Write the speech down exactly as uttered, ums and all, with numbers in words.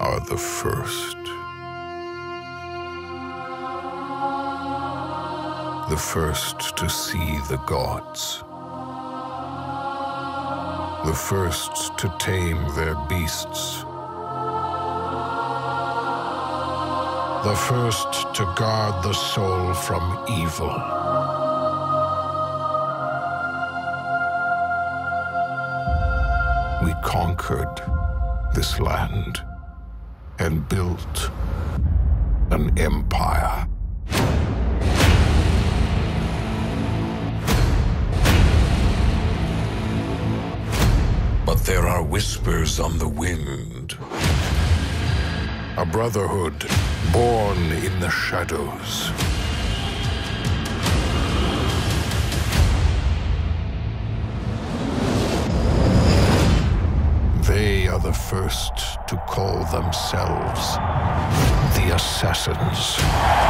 are the first. The first to see the gods. The first to tame their beasts. The first to guard the soul from evil. We conquered this land and built an empire. But there are whispers on the wind. A brotherhood born in the shadows. They are the first to call themselves the Assassins.